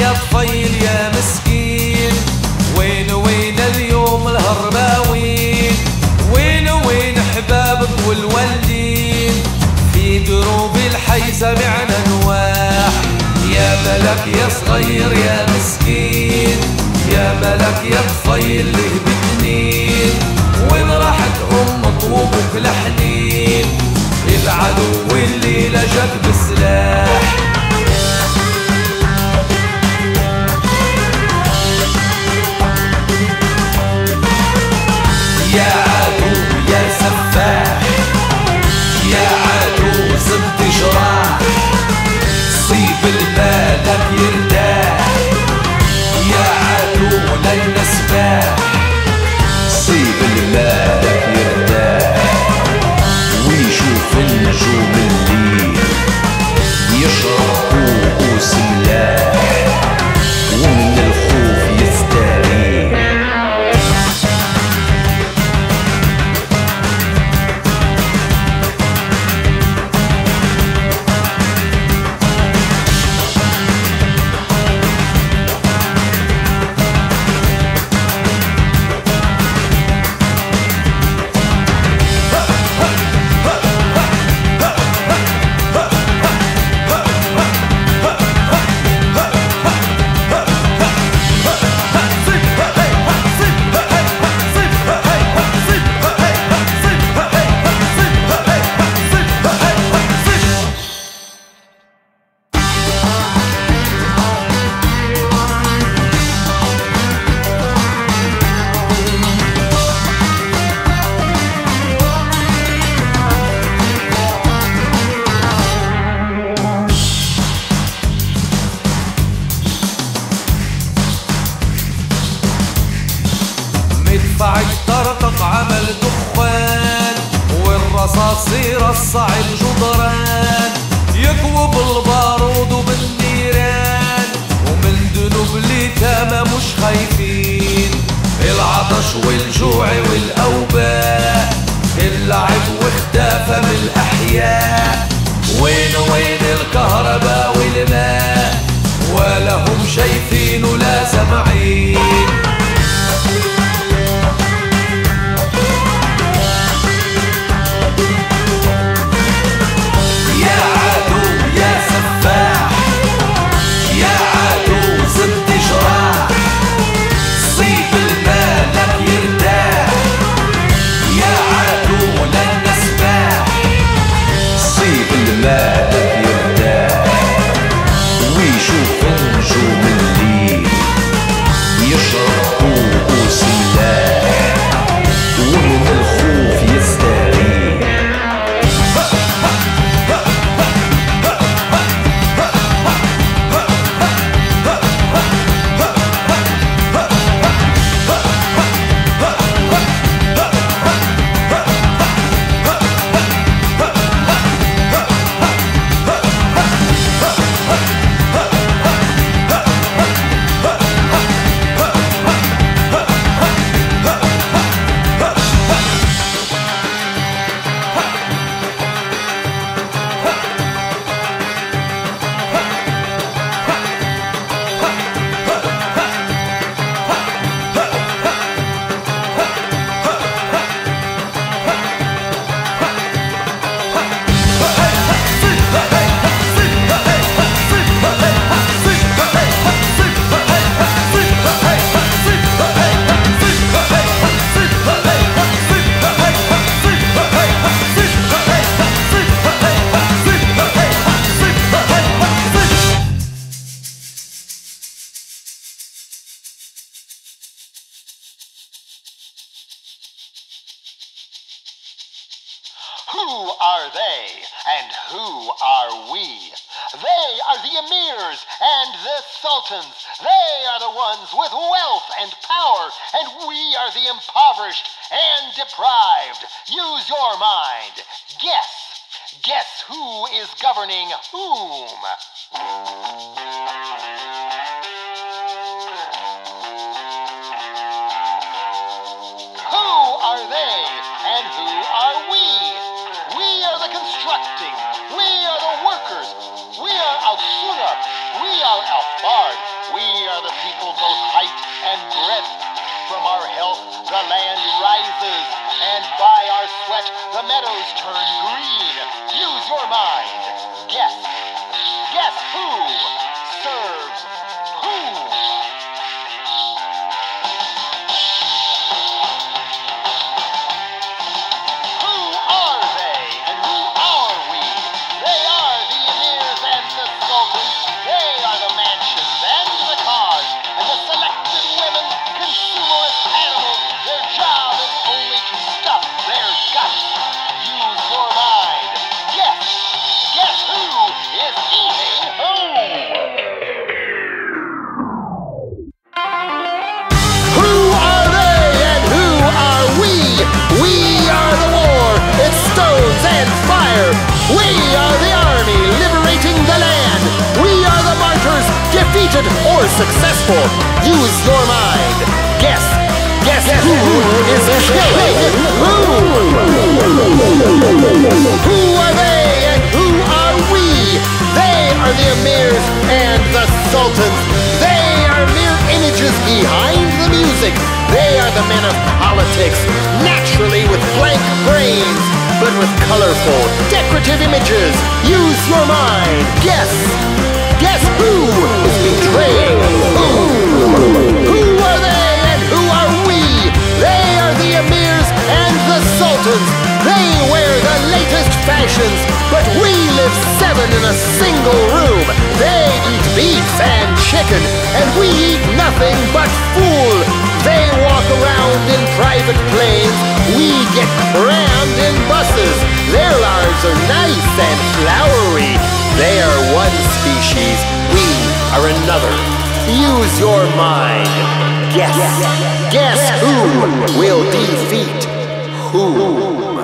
يا طفيل يا مسكين، وين اليوم الهرباوين، وين احبابك والولدين، في دروب الحي سمعنا نواح. يا ملك يا صغير يا مسكين، يا ملك يا طفيل له بجنين، وين راحت امك وابوك لحنين، العدو الليله جاك بسلاح. يا عدو يا سفاح، يا عدو صمت جراح، صيب المالك يرتاح، يا عدو لينا سفاح، صيب المالك يرتاح، ويشوف النجوم الليل، يشرب كوكو سلاح، ومن الخوف يستريح. مدفعك طرطق عمل دخان، والرصاص يرصع الجدران، يقوى بالبارود وبالنيران، ومن ذنوب اليتامى مش خايفين، العطش والجوع والاوباء، اللعب واختفى من الاحياء، وين الكهرباء والماء، ولا هم شايفين ولا سامعين. Who are they and who are we? They are the emirs and the sultans. They are the ones with wealth and power, and we are the impoverished and deprived. Use your mind. Guess who is governing whom. We are Al Fard. The meadows turn green. Use your mind. Guess. Guess who serves who. Who are they and who are we? They are the emirs and the sultans. They are the mansions and the cars and the selected women, consumerist animals. Their job is only to stuff their guts. Use your mind. Guess. Guess who is eating who? Who are they and who are we? We are the war. It's stones and fire. We are the army liberating the land. We are the martyrs, defeated or successful. Use your mind. Guess. Guess who is killing who? Who are they and who are we? They are the emirs and the sultans. They are mere images behind the music. They are the men of politics, naturally with blank brains, but with colorful, decorative images. Use your mind. Guess. Guess who is betraying who? Who are they and who are we? They are the emirs and the sultans. They wear the latest fashions, but we live seven in a single room. They eat beef and chicken, and we eat nothing but fool. They walk around in private planes. We get crammed in buses. Their lives are nice and flowery. They are one species. We are another. Use your mind. Guess who will defeat who?